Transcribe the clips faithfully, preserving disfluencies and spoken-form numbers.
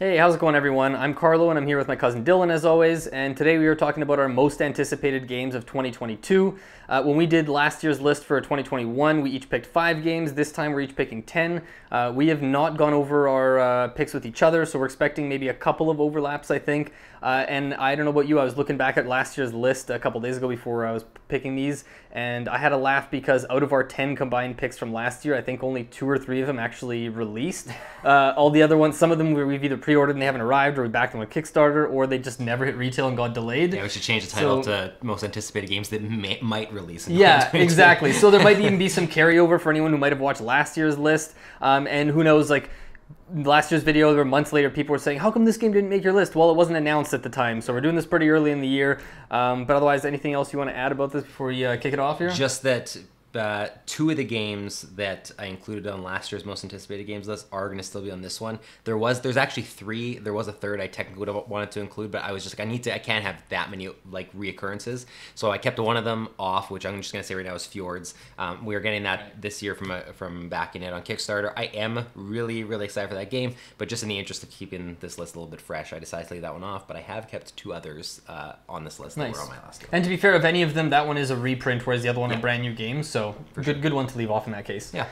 Hey, how's it going everyone? I'm Carlo and I'm here with my cousin Dylan as always, and today we are talking about our most anticipated games of twenty twenty-two. Uh, when we did last year's list for twenty twenty-one, we each picked five games. This time we're each picking ten. Uh, we have not gone over our uh, picks with each other, so we're expecting maybe a couple of overlaps, I think. Uh, and I don't know about you, I was looking back at last year's list a couple days ago before I was picking these, and I had a laugh because out of our ten combined picks from last year, I think only two or three of them actually released. Uh, all the other ones, some of them we've either pre-ordered and they haven't arrived, or we backed them with Kickstarter, or they just never hit retail and got delayed. Yeah, we should change the title so, to most anticipated games that may, might release. In yeah, exactly. So there might even be some carryover for anyone who might have watched last year's list, um, and who knows, like, last year's video, or months later, people were saying, how come this game didn't make your list? Well, it wasn't announced at the time, so we're doing this pretty early in the year. Um, but otherwise, anything else you want to add about this before we uh, kick it off here? Just that uh, two of the games that I included on last year's most anticipated games list are going to still be on this one. There was, there's actually three. There was a third I technically would have wanted to include, but I was just like, I need to, I can't have that many like reoccurrences. So I kept one of them off, which I'm just going to say right now is Fjords. Um, we are getting that this year from a, from backing it on Kickstarter. I am really, really excited for that game, but just in the interest of keeping this list a little bit fresh, I decided to leave that one off, but I have kept two others uh, on this list nice. that were on my last list. And to be fair, of any of them, that one is a reprint, whereas the other one yeah. are brand new games. So So good, sure. good one to leave off in that case. Yeah.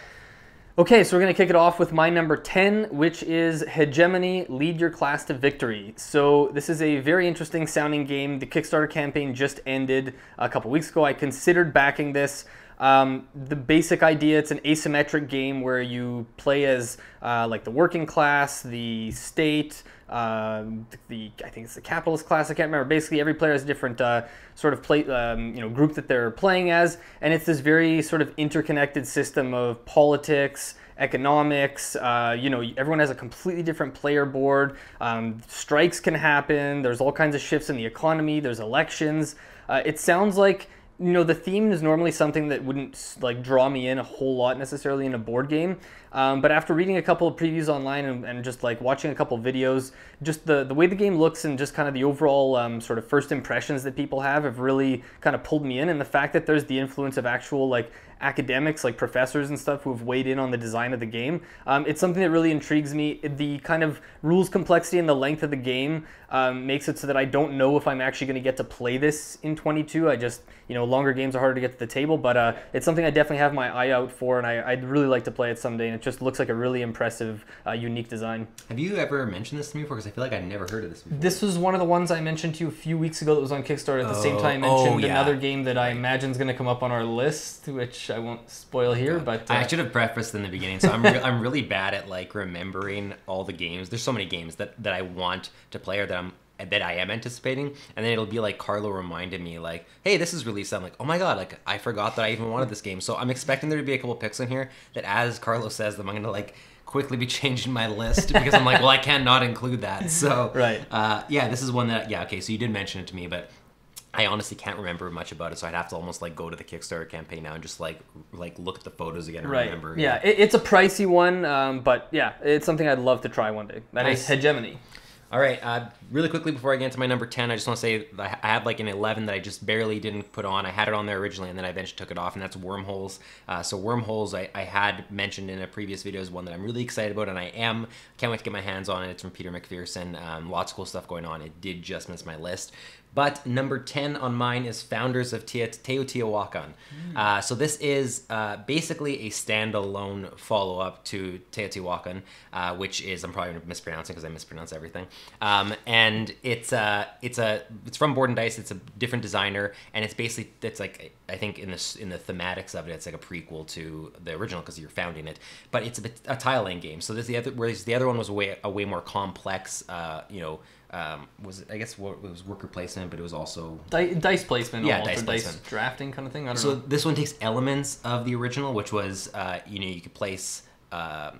Okay, so we're going to kick it off with my number ten, which is Hegemony, Lead Your Class to Victory. So this is a very interesting sounding game. The Kickstarter campaign just ended a couple weeks ago. I considered backing this. Um, the basic idea, it's an asymmetric game where you play as uh, like the working class, the state, uh, the I think it's the capitalist class, I can't remember. Basically every player has a different uh, sort of play, um, you know, group that they're playing as, and it's this very sort of interconnected system of politics, economics, uh, you know, everyone has a completely different player board, um, strikes can happen, there's all kinds of shifts in the economy, there's elections. Uh, it sounds like, you know, the theme is normally something that wouldn't like draw me in a whole lot necessarily in a board game, um, but after reading a couple of previews online and, and just like watching a couple of videos, just the, the way the game looks and just kind of the overall um, sort of first impressions that people have have really kind of pulled me in, and the fact that there's the influence of actual like academics, like professors and stuff who have weighed in on the design of the game. Um, it's something that really intrigues me. The kind of rules complexity and the length of the game um, makes it so that I don't know if I'm actually going to get to play this in twenty-two. I just, you know, longer games are harder to get to the table, but uh, it's something I definitely have my eye out for, and I, I'd really like to play it someday, and it just looks like a really impressive, uh, unique design. Have you ever mentioned this to me before? Because I feel like I've never heard of this before. This was one of the ones I mentioned to you a few weeks ago that was on Kickstarter. At the oh, same time I mentioned oh, yeah. another game that I imagine is going to come up on our list, which I won't spoil here, but uh... I should have prefaced in the beginning. So I'm re I'm really bad at like remembering all the games. There's so many games that that I want to play or that I'm that I am anticipating, and then it'll be like Carlo reminded me like, hey, this is released. I'm like, oh my god, like I forgot that I even wanted this game. So I'm expecting there to be a couple picks in here that, as Carlo says them, I'm gonna like quickly be changing my list because I'm like, well, I cannot include that. So right, uh, yeah, this is one that yeah, okay. So you did mention it to me, but I honestly can't remember much about it, so I'd have to almost like go to the Kickstarter campaign now and just like like look at the photos again and right. remember. Yeah, it, it's a pricey one, um, but yeah, it's something I'd love to try one day. That nice. is Hegemony. All right, uh, really quickly before I get into my number ten, I just want to say I had like an eleven that I just barely didn't put on. I had it on there originally, and then I eventually took it off, and that's Wormholes. Uh, so Wormholes, I, I had mentioned in a previous video, is one that I'm really excited about, and I am. Can't wait to get my hands on it. It's from Peter McPherson. Um, lots of cool stuff going on. It did just miss my list. But number ten on mine is Founders of Teotihuacan. Mm. Uh, so this is uh, basically a standalone follow-up to Teotihuacan, uh, which is, I'm probably mispronouncing because I mispronounce everything. Um, and it's uh, it's a it's from Board and Dice. It's a different designer, and it's basically it's like I think in the in the thematics of it, it's like a prequel to the original because you're founding it. But it's a, a tile-laying game. So this the other whereas the other one was way a way more complex, uh, you know. Um, was it, I guess what it was worker placement, but it was also dice placement, yeah, dice, placement. dice drafting kind of thing. I don't so know. This one takes elements of the original, which was uh, you know you could place. Uh,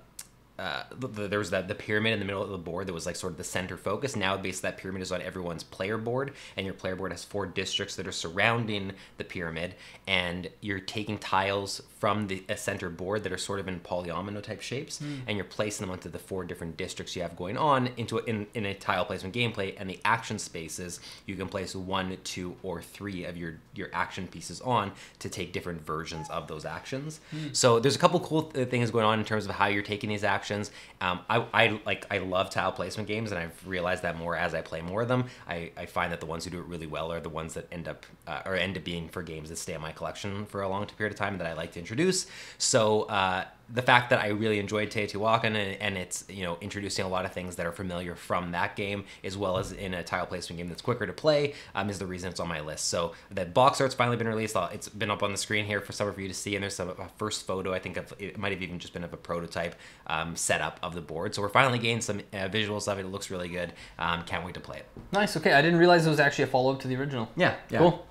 Uh, the, the, there was that the pyramid in the middle of the board that was like sort of the center focus. Now basically that pyramid is on everyone's player board, and your player board has four districts that are surrounding the pyramid, and you're taking tiles from the a center board that are sort of in polyomino type shapes, mm. and you're placing them onto the four different districts you have going on into a, in, in a tile placement gameplay. And the action spaces, you can place one, two, or three of your your action pieces on to take different versions of those actions. Mm. So there's a couple cool th things going on in terms of how you're taking these actions. actions. Um, I, I like I love tile placement games, and I've realized that more as I play more of them. I, I find that the ones who do it really well are the ones that end up uh, or end up being for games that stay in my collection for a long period of time that I like to introduce. So uh, the fact that I really enjoyed Teotihuacan and, and it's you know introducing a lot of things that are familiar from that game as well as in a tile placement game that's quicker to play um, is the reason it's on my list. So the box art's finally been released. I'll, it's been up on the screen here for some of you to see, and there's some a first photo I think of it might have even just been of a prototype um, setup of the board. So we're finally getting some uh, visuals of it. It looks really good. Um, can't wait to play it. Nice. Okay, I didn't realize it was actually a follow-up to the original. Yeah. Yeah. Cool.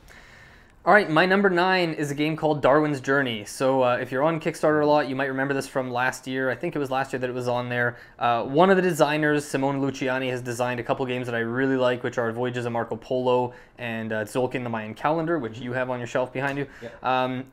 All right, my number nine is a game called Darwin's Journey. So uh, if you're on Kickstarter a lot, you might remember this from last year. I think it was last year that it was on there. Uh, one of the designers, Simone Luciani, has designed a couple games that I really like, which are Voyages of Marco Polo and uh, Zolkin the Mayan Calendar, which you have on your shelf behind you. Yep. Um,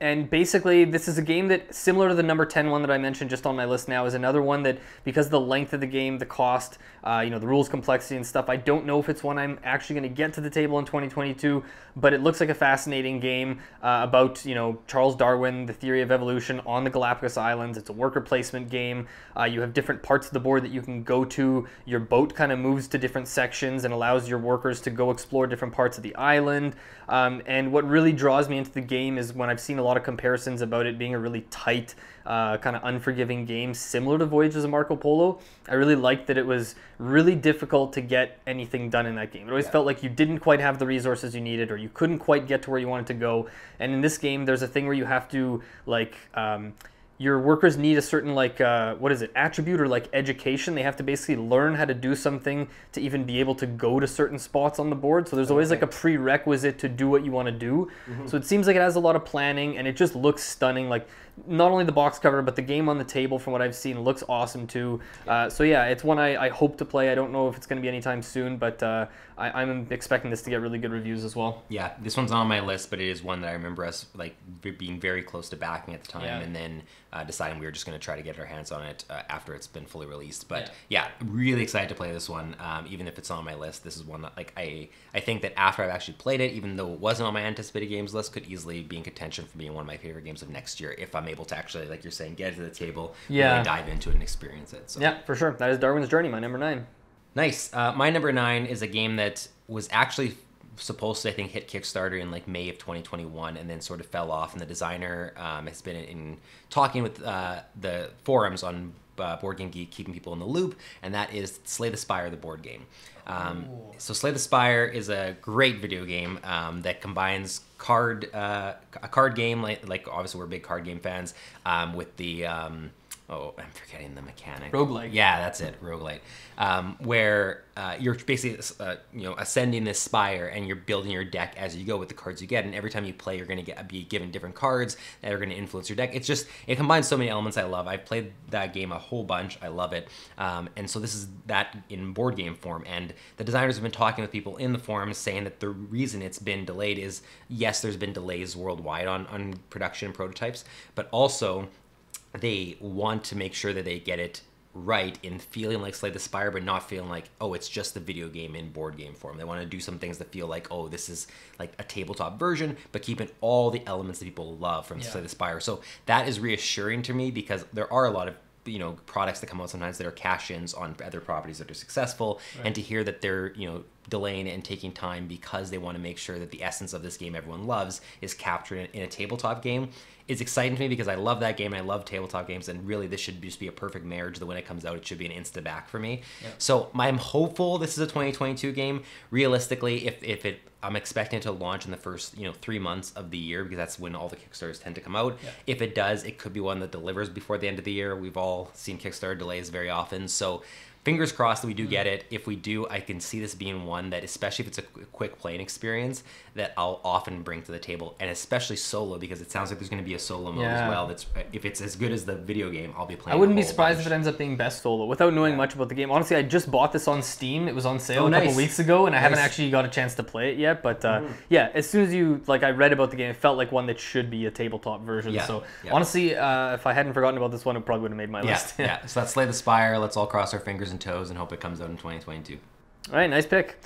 And basically, this is a game that, similar to the number ten one that I mentioned just on my list now, is another one that, because of the length of the game, the cost, uh, you know, the rules complexity and stuff, I don't know if it's one I'm actually going to get to the table in twenty twenty-two, but it looks like a fascinating game uh, about, you know, Charles Darwin, the theory of evolution on the Galapagos Islands. It's a worker placement game. Uh, you have different parts of the board that you can go to. Your boat kind of moves to different sections and allows your workers to go explore different parts of the island. Um, and what really draws me into the game is when I've seen a lot of comparisons about it being a really tight, uh, kind of unforgiving game similar to Voyages of Marco Polo. I really liked that it was really difficult to get anything done in that game. It always yeah. felt like you didn't quite have the resources you needed, or you couldn't quite get to where you wanted to go. And in this game, there's a thing where you have to, like, um, your workers need a certain, like, uh, what is it, attribute or, like, education. They have to basically learn how to do something to even be able to go to certain spots on the board. So there's always, like, a prerequisite to do what you want to do. Mm-hmm. So it seems like it has a lot of planning, and it just looks stunning. Like, not only the box cover, but the game on the table, from what I've seen, looks awesome, too. Uh, so, yeah, it's one I, I hope to play. I don't know if it's going to be anytime soon, but uh, I, I'm expecting this to get really good reviews as well. Yeah, this one's on my list, but it is one that I remember us, like, being very close to backing at the time, yeah. and then... Uh, deciding we were just going to try to get our hands on it uh, after it's been fully released. But yeah, yeah really excited to play this one. Um, even if it's on my list, this is one that like I I think that after I've actually played it, even though it wasn't on my anticipated games list, could easily be in contention for being one of my favorite games of next year if I'm able to actually, like you're saying, get it to the table, yeah. really dive into it and experience it. So. Yeah, for sure. That is Darwin's Journey, my number nine. Nice. Uh, my number nine is a game that was actually... supposed to, I think, hit Kickstarter in like May of twenty twenty-one and then sort of fell off. And the designer um, has been in, in talking with uh, the forums on uh, Board Game Geek, keeping people in the loop, and that is Slay the Spire, the board game. Um, so Slay the Spire is a great video game um, that combines card uh, a card game, like, like obviously we're big card game fans, um, with the... Um, Oh, I'm forgetting the mechanic. Roguelite. Yeah, that's it, roguelite. Um, where uh, you're basically uh, you know, ascending this spire and you're building your deck as you go with the cards you get. And every time you play, you're going to be given different cards that are going to influence your deck. It's just, it combines so many elements I love. I've played that game a whole bunch. I love it. Um, and so this is that in board game form. And the designers have been talking with people in the forums saying that the reason it's been delayed is, yes, there's been delays worldwide on, on production and prototypes, but also... they want to make sure that they get it right in feeling like Slay the Spire, but not feeling like, oh, it's just the video game in board game form. They want to do some things that feel like, oh, this is like a tabletop version, but keeping all the elements that people love from yeah. Slay the Spire. So that is reassuring to me because there are a lot of you know products that come out sometimes that are cash-ins on other properties that are successful, right. and to hear that they're you know delaying and taking time because they want to make sure that the essence of this game everyone loves is captured in a tabletop game is exciting to me because I love that game and I love tabletop games, and really this should just be a perfect marriage. That when it comes out, it should be an insta-back for me. Yeah. So I'm hopeful this is a twenty twenty-two game. Realistically, if, if it, I'm expecting it to launch in the first you know three months of the year because that's when all the Kickstarters tend to come out. Yeah. If it does, it could be one that delivers before the end of the year. We've all seen Kickstarter delays very often. So fingers crossed that we do get it. If we do, I can see this being one that, especially if it's a quick playing experience, that I'll often bring to the table, and especially solo, because it sounds like there's going to be a solo mode yeah. as well. That's if it's as good as the video game, I'll be playing. I wouldn't be surprised bunch. if it ends up being best solo, without knowing yeah. much about the game. Honestly, I just bought this on Steam. It was on sale oh, a nice. couple weeks ago, and nice. I haven't actually got a chance to play it yet. But uh, mm. yeah, as soon as you like, I read about the game, it felt like one that should be a tabletop version. Yeah. So yeah. honestly, uh, if I hadn't forgotten about this one, it probably would have made my yeah. list. Yeah. yeah. So let's Slay the Spire. Let's all cross our fingers and toes and hope it comes out in twenty twenty-two. All right, nice pick.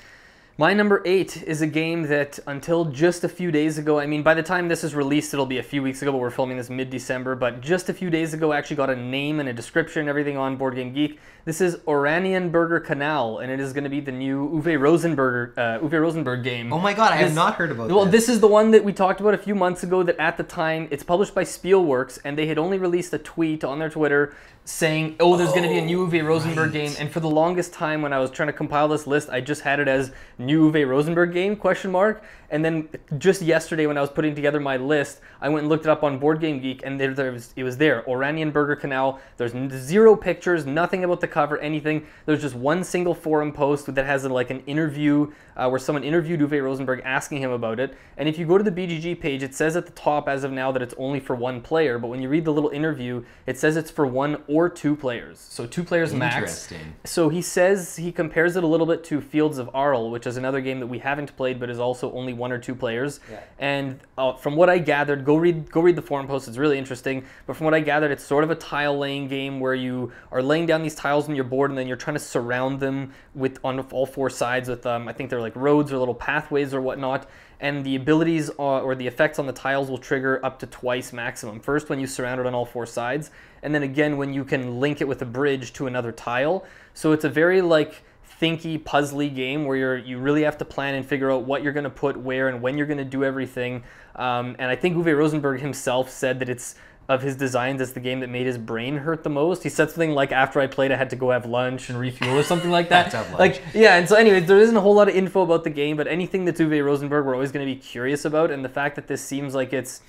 My number eight is a game that until just a few days ago, I mean, by the time this is released, it'll be a few weeks ago, but we're filming this mid-December, but just a few days ago, I actually got a name and a description, everything on Board Game Geek. This is Oranienburger Kanal, and it is going to be the new Uwe Rosenberg, uh, Uwe Rosenberg game. Oh my god, I this, have not heard about well, this. Well, this is the one that we talked about a few months ago that at the time, it's published by Spielworks, and they had only released a tweet on their Twitter saying, oh, there's oh, going to be a new Uwe Rosenberg right. game, and for the longest time when I was trying to compile this list, I just had it as new Uwe Rosenberg game, question mark. And then just yesterday when I was putting together my list, I went and looked it up on Board Game Geek, and there, there was, it was there, Oranienburger Kanal. There's zero pictures, nothing about the cover, anything. There's just one single forum post that has a, like an interview uh, where someone interviewed Uwe Rosenberg asking him about it. And if you go to the B G G page, it says at the top as of now that it's only for one player, but when you read the little interview, it says it's for one or two players. So two players max. Interesting. So he says, he compares it a little bit to Fields of Arl, which is another game that we haven't played but is also only one or two players. Yeah. And uh, from what I gathered, go read go read the forum post, it's really interesting, but from what I gathered, it's sort of a tile laying game where you are laying down these tiles on your board and then you're trying to surround them with on all four sides with, um, I think they're like roads or little pathways or whatnot, and the abilities uh, or the effects on the tiles will trigger up to twice maximum. First when you surround it on all four sides, and then again when you can link it with a bridge to another tile. So it's a very like thinky, puzzly game where you're, you really have to plan and figure out what you're going to put where and when you're going to do everything. Um, and I think Uwe Rosenberg himself said that it's, of his designs, it's the game that made his brain hurt the most. He said something like, after I played, I had to go have lunch and refuel or something like that. Like, yeah, and so anyway, there isn't a whole lot of info about the game, but anything that's Uwe Rosenberg, we're always going to be curious about. And the fact that this seems like it's,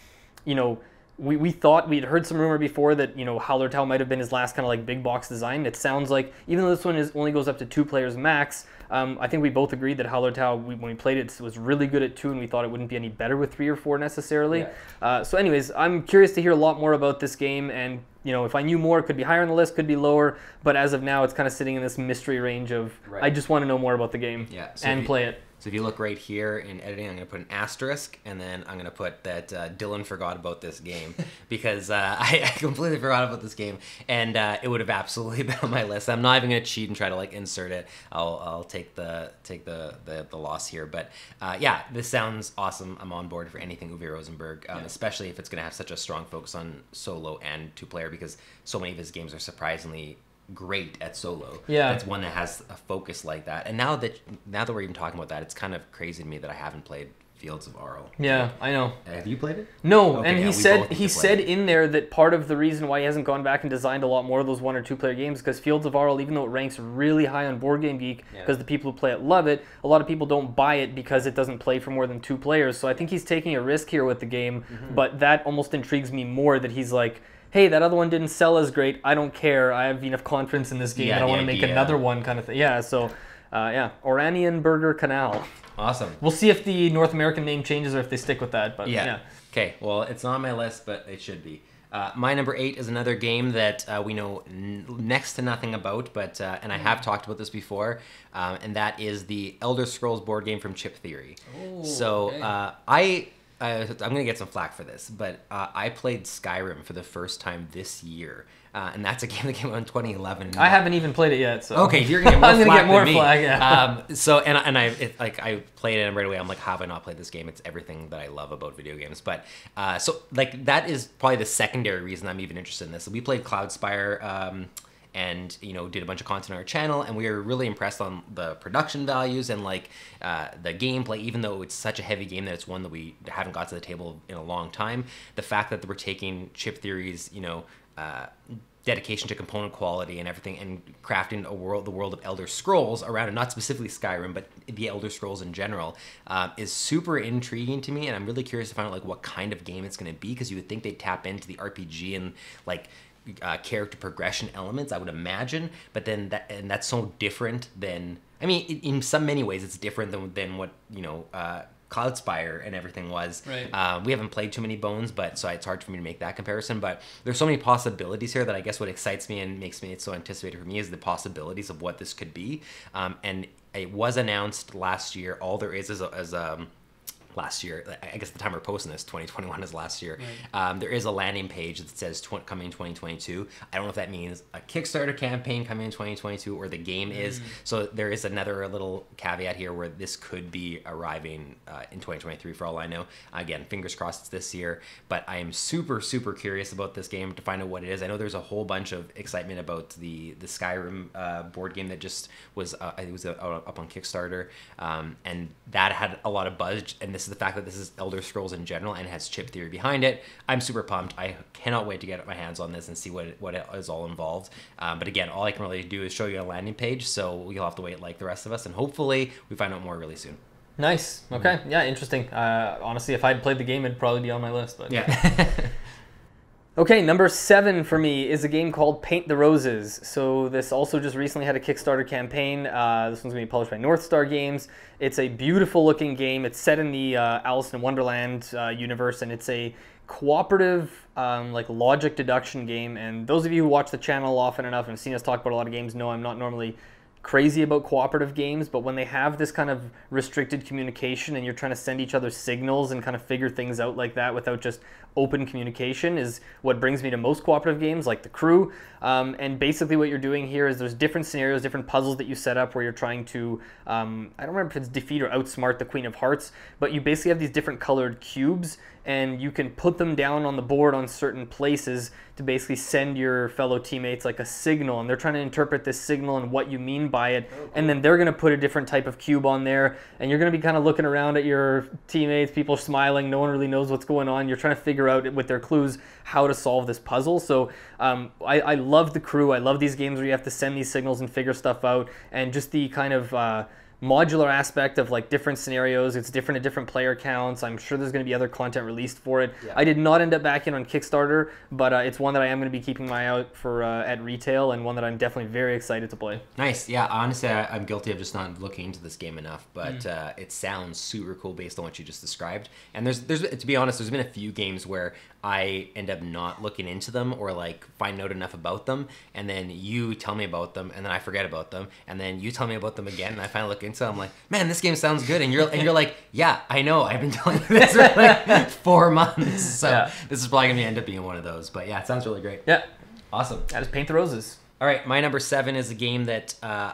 you know, We, we thought, we'd heard some rumor before that, you know, Hallertau might have been his last kind of like big box design. It sounds like, even though this one is only goes up to two players max, um, I think we both agreed that Hallertau, we, when we played it, was really good at two, and we thought it wouldn't be any better with three or four necessarily. Yeah. Uh, so anyways, I'm curious to hear a lot more about this game, and, you know, if I knew more, it could be higher on the list, could be lower, but as of now, it's kind of sitting in this mystery range of, right. I just want to know more about the game yeah, so and you, play it. So if you look right here in editing, I'm going to put an asterisk, and then I'm going to put that uh, Dylan forgot about this game, because uh, I, I completely forgot about this game, and uh, it would have absolutely been on my list. I'm not even going to cheat and try to like insert it. I'll, I'll take the take the, the, the loss here, but uh, yeah, this sounds awesome. I'm on board for anything Uwe Rosenberg, um, yeah. especially if it's going to have such a strong focus on solo and two-player, because so many of his games are surprisingly great at solo. Yeah, that's one that has a focus like that. And now that now that we're even talking about that, it's kind of crazy to me that I haven't played Fields of Arl. Yeah, I know. Have you played it? No, okay, and yeah, he said he said it. in there that part of the reason why he hasn't gone back and designed a lot more of those one or two player games, because Fields of Arl, even though it ranks really high on Board Game Geek, because yeah. the people who play it love it, a lot of people don't buy it because it doesn't play for more than two players. So I think he's taking a risk here with the game, mm-hmm. but that almost intrigues me more that he's like, hey, that other one didn't sell as great, I don't care, I have enough confidence in this game, yeah, I don't want to make another one kind of thing. Yeah, so, uh, yeah, Oranienburger Kanal. Awesome. We'll see if the North American name changes or if they stick with that, but yeah. Okay, yeah. Well, it's not on my list, but it should be. Uh, my number eight is another game that uh, we know n next to nothing about, but uh, and I have talked about this before, um, and that is the Elder Scrolls board game from Chip Theory. Ooh, so okay. uh, I... Uh, I'm going to get some flack for this, but uh, I played Skyrim for the first time this year, uh, and that's a game that came out in twenty eleven. I haven't even played it yet, so... Okay, you're going to get more I'm gonna flack get more than flag, me. Yeah. Um, so, and, and I it, like I played it, and right away I'm like, how have I not played this game? It's everything that I love about video games. But, uh, so, like, that is probably the secondary reason I'm even interested in this. So we played Cloud Spire... Um, and, you know, did a bunch of content on our channel, and we were really impressed on the production values and, like, uh, the gameplay, even though it's such a heavy game that it's one that we haven't got to the table in a long time. The fact that we're taking Chip Theory's, you know, uh, dedication to component quality and everything, and crafting a world, the world of Elder Scrolls around it, not specifically Skyrim, but the Elder Scrolls in general, uh, is super intriguing to me, and I'm really curious to find out, like, what kind of game it's going to be, because you would think they'd tap into the R P G and, like, Uh, character progression elements, I would imagine, but then that and that's so different than, I mean, in, in some many ways it's different than than what, you know, uh, Cloud Spire and everything was. Right. Uh, we haven't played too many bones, but so it's hard for me to make that comparison. But there's so many possibilities here that I guess what excites me and makes me it's so anticipated for me is the possibilities of what this could be. Um, and it was announced last year. All there is is a, is a last year. I guess the time we're posting this, twenty twenty-one is last year. Right. Um, there is a landing page that says tw coming in twenty twenty-two. I don't know if that means a Kickstarter campaign coming in twenty twenty-two or the game is. Mm. So there is another little caveat here where this could be arriving uh, in twenty twenty-three for all I know. Again, fingers crossed it's this year, but I am super, super curious about this game to find out what it is. I know there's a whole bunch of excitement about the, the Skyrim uh, board game that just was, uh, I think it was uh, up on Kickstarter. Um, and that had a lot of buzz, and this is the fact that this is Elder Scrolls in general and has Chip Theory behind it. I'm super pumped. I cannot wait to get my hands on this and see what it, what it is all involved. Um, but again, all I can really do is show you a landing page, so you'll have to wait like the rest of us, and hopefully we find out more really soon. Nice. Okay. Mm-hmm. Yeah, interesting. Uh, honestly, if I'd played the game, it'd probably be on my list. But yeah. Okay, number seven for me is a game called Paint the Roses. So this also just recently had a Kickstarter campaign. Uh, this one's going to be published by North Star Games. It's a beautiful looking game. It's set in the uh, Alice in Wonderland uh, universe, and it's a cooperative um, like logic deduction game. And those of you who watch the channel often enough and have seen us talk about a lot of games know I'm not normally crazy about cooperative games, but when they have this kind of restricted communication and you're trying to send each other signals and kind of figure things out like that without just open communication is what brings me to most cooperative games like The Crew. Um, and basically what you're doing here is there's different scenarios, different puzzles that you set up where you're trying to, um, I don't remember if it's defeat or outsmart the Queen of Hearts, but you basically have these different colored cubes and you can put them down on the board on certain places to basically send your fellow teammates like a signal, and they're trying to interpret this signal and what you mean by it, and then they're going to put a different type of cube on there, and you're going to be kind of looking around at your teammates, people are smiling, no one really knows what's going on, you're trying to figure out with their clues how to solve this puzzle. So um, I, I love The Crew, I love these games where you have to send these signals and figure stuff out, and just the kind of uh, modular aspect of like different scenarios, it's different at different player counts. I'm sure there's going to be other content released for it. Yeah. I did not end up backing on Kickstarter, but uh, it's one that I am going to be keeping my eye out for uh, at retail, and one that I'm definitely very excited to play. Nice. Yeah, honestly, I, I'm guilty of just not looking into this game enough, but mm. uh, it sounds super cool based on what you just described. And there's, there's, to be honest, there's been a few games where I end up not looking into them or like find out enough about them, and then you tell me about them, and then I forget about them, and then you tell me about them again, and I finally look into them. I'm like, man, this game sounds good, and you're and you're like, yeah, I know, I've been telling you this for like four months, so yeah. This is probably gonna end up being one of those. But yeah, it sounds really great. Yeah, awesome. That is Paint the Roses. All right, my number seven is a game that. Uh,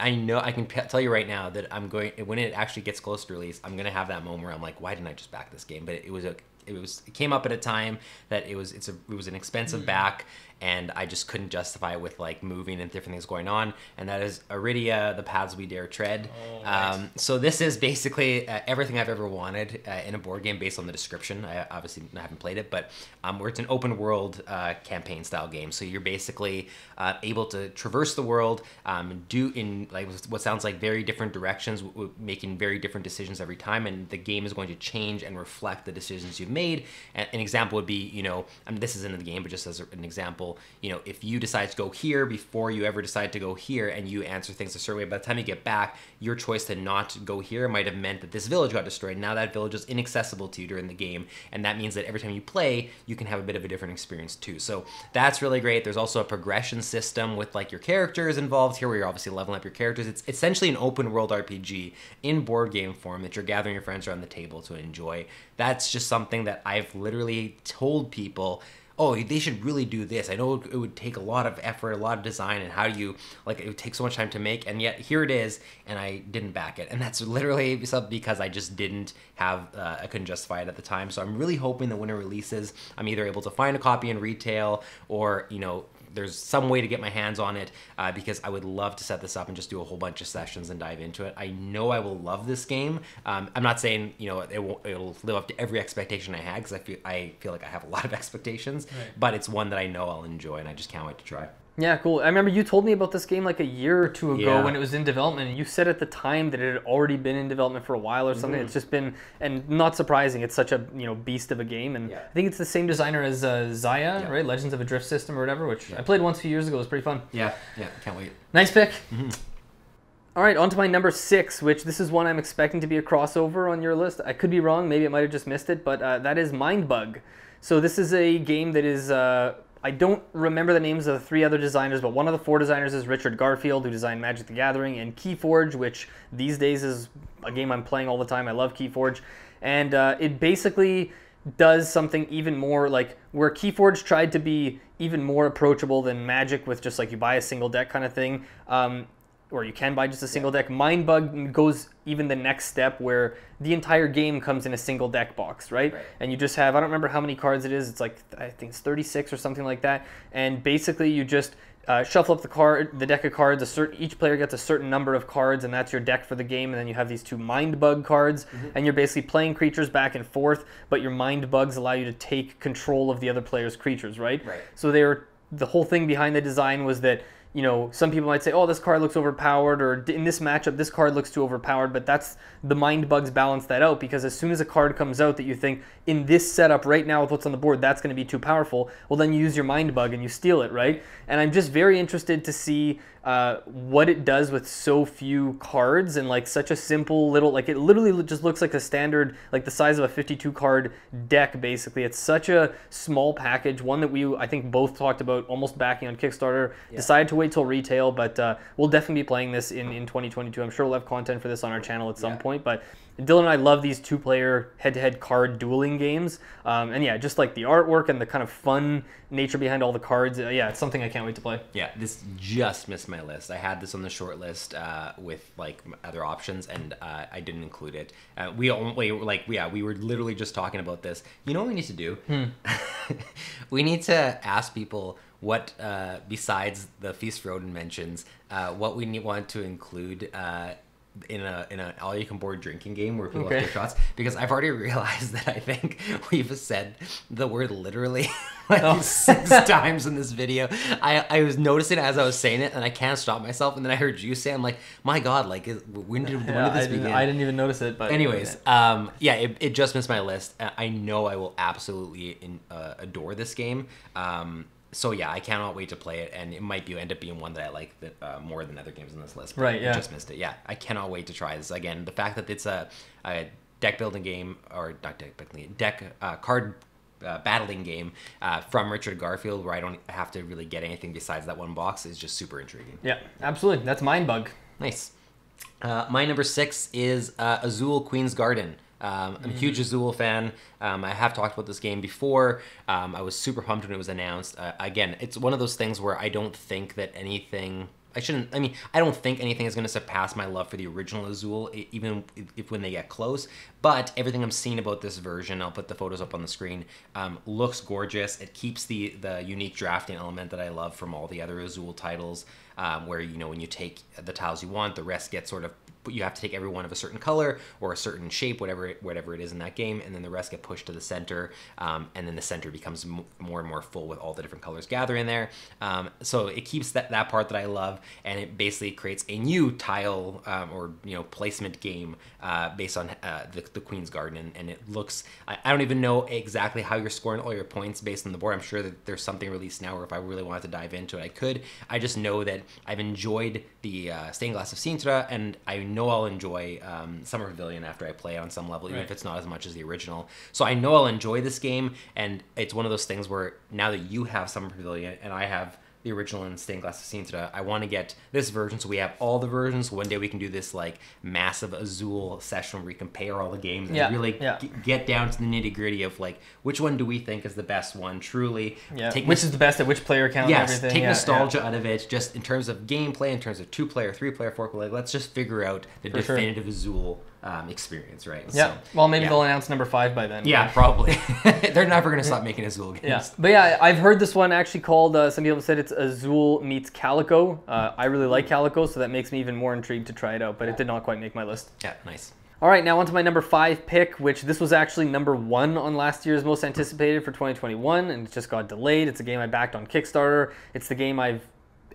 I know I can tell you right now that I'm going when it actually gets close to release, I'm gonna have that moment where I'm like, why didn't I just back this game? But it was a, it was it came up at a time that it was it's a it was an expensive mm. back, and I just couldn't justify it with like moving and different things going on, and that is Aridia, The Paths We Dare Tread. Oh, nice. Um, so this is basically uh, everything I've ever wanted uh, in a board game based on the description. I obviously haven't played it, but um, where it's an open world uh, campaign style game. So you're basically uh, able to traverse the world, um, do in like what sounds like very different directions, w w making very different decisions every time, and the game is going to change and reflect the decisions you've made. And an example would be, you know, I mean, this isn't in the game, but just as an example, you know, if you decide to go here before you ever decide to go here and you answer things a certain way, by the time you get back, your choice to not go here might have meant that this village got destroyed. Now that village is inaccessible to you during the game, and that means that every time you play, you can have a bit of a different experience too. So that's really great. There's also a progression system with like your characters involved here, where you're obviously leveling up your characters. It's essentially an open world R P G in board game form that you're gathering your friends around the table to enjoy. That's just something that I've literally told people, oh, they should really do this. I know it would take a lot of effort, a lot of design, and how do you, like, it would take so much time to make, and yet here it is, and I didn't back it. And that's literally because I just didn't have, uh, I couldn't justify it at the time. So I'm really hoping that when it releases, I'm either able to find a copy in retail or, you know, there's some way to get my hands on it uh, because I would love to set this up and just do a whole bunch of sessions and dive into it. I know I will love this game. Um, I'm not saying, you know, it won't, it'll live up to every expectation I had because I feel, I feel like I have a lot of expectations, right. But it's one that I know I'll enjoy, and I just can't wait to try. Yeah, cool. I remember you told me about this game like a year or two ago yeah. when it was in development, and you said at the time that it had already been in development for a while or something. Mm-hmm. It's just been, and not surprising, it's such a, you know, beast of a game, and yeah. I think it's the same designer as uh, Zaya, yeah. right? Legends of a Drift System or whatever, which yeah. I played once a few years ago. It was pretty fun. Yeah, yeah, can't wait. Nice pick. Mm-hmm. All right, on to my number six, which this is one I'm expecting to be a crossover on your list. I could be wrong, maybe I might have just missed it, but uh, that is Mindbug. So this is a game that is... Uh, I don't remember the names of the three other designers, but one of the four designers is Richard Garfield, who designed Magic the Gathering, and Keyforge, which these days is a game I'm playing all the time. I love Keyforge. and uh, it basically does something even more, like where Keyforge tried to be even more approachable than Magic with just like you buy a single deck kind of thing, um, or you can buy just a single yeah. deck. Mindbug goes even the next step where the entire game comes in a single deck box, right? right? And you just have, I don't remember how many cards it is, it's like, I think it's thirty-six or something like that, and basically you just Uh, shuffle up the card, the deck of cards. A certain, each player gets a certain number of cards, and that's your deck for the game. And then you have these two mind bug cards, mm-hmm. and you're basically playing creatures back and forth. But your mind bugs allow you to take control of the other player's creatures, right? Right. So they were, the whole thing behind the design was that, you know, some people might say, oh, this card looks overpowered, or in this matchup, this card looks too overpowered, but that's, the mind bugs balance that out, because as soon as a card comes out that you think, in this setup right now with what's on the board, that's going to be too powerful, well, then you use your mind bug and you steal it, right? And I'm just very interested to see uh, what it does with so few cards and, like, such a simple little, like, it literally just looks like a standard, like, the size of a fifty-two card deck, basically. It's such a small package, one that we, I think, both talked about almost backing on Kickstarter, yeah. decided to wait till retail, but uh, we'll definitely be playing this in, in twenty twenty-two. I'm sure we'll have content for this on our channel at some yeah. point, but Dylan and I love these two-player head-to-head card dueling games, um, and yeah, just like the artwork and the kind of fun nature behind all the cards, uh, yeah, it's something I can't wait to play. Yeah, this just missed my list. I had this on the short list uh, with like other options, and uh, I didn't include it. Uh, we only, like, yeah, we were literally just talking about this. You know what we need to do? Hmm. We need to ask people what, uh, besides the Feast Roden mentions, uh, what we need, want to include uh, in a in an all-you-can-board drinking game where people okay. have to shots, because I've already realized that I think we've said the word literally like oh. six times in this video. I, I was noticing as I was saying it, and I can't stop myself, and then I heard you say, I'm like, my God, like, is, when did, when yeah, did this I begin? I didn't even notice it, but... Anyways, yeah, um, yeah it, it just missed my list. I know I will absolutely in, uh, adore this game. Um... So yeah, I cannot wait to play it, and it might be end up being one that I like that, uh, more than other games on this list. But right, yeah. I just missed it. Yeah, I cannot wait to try this. Again, the fact that it's a, a deck building game, or not deck building, deck uh, card uh, battling game uh, from Richard Garfield, where I don't have to really get anything besides that one box, is just super intriguing. Yeah, absolutely. That's Mindbug. Nice. Uh, my number six is uh, Azul Queen's Garden. Um, I'm a huge Azul fan. Um, I have talked about this game before. Um, I was super pumped when it was announced. Uh, again, it's one of those things where I don't think that anything... I shouldn't... I mean, I don't think anything is going to surpass my love for the original Azul, even if when they get close. But everything I'm seeing about this version, I'll put the photos up on the screen, um, looks gorgeous. It keeps the, the unique drafting element that I love from all the other Azul titles, um, where, you know, when you take the tiles you want, the rest get sort of... you have to take every one of a certain color or a certain shape, whatever it, whatever it is in that game, and then the rest get pushed to the center, um, and then the center becomes m more and more full with all the different colors gathering in there. Um, so it keeps that, that part that I love, and it basically creates a new tile um, or you know placement game uh, based on uh, the, the Queen's Garden, and, and it looks... I, I don't even know exactly how you're scoring all your points based on the board. I'm sure that there's something released now, or if I really wanted to dive into it, I could. I just know that I've enjoyed the uh, Stained Glass of Sintra, and I know I'll enjoy um, Summer Pavilion after I play it on some level, even right. if it's not as much as the original. So I know I'll enjoy this game, and it's one of those things where now that you have Summer Pavilion and I have the original and Stained Glass of Sintra, I want to get this version so we have all the versions. One day we can do this like massive Azul session where we compare all the games and yeah. really yeah. get down to the nitty gritty of like which one do we think is the best one truly. Yeah. Take which is the best at which player count yes, and everything. Take yeah, nostalgia yeah. out of it just in terms of gameplay, in terms of two player, three player, four player. Like, let's just figure out the For definitive sure. Azul Um, experience, right? Yeah. So, well, maybe yeah. they'll announce number five by then. Yeah, right? Probably. They're never going to stop making Azul games. Yeah. But yeah, I've heard this one actually called, uh, some people said it's Azul meets Calico. Uh, I really like Calico, so that makes me even more intrigued to try it out, but it did not quite make my list. Yeah, nice. All right, now on to my number five pick, which this was actually number one on last year's Most Anticipated for twenty twenty-one, and it just got delayed. It's a game I backed on Kickstarter. It's the game I've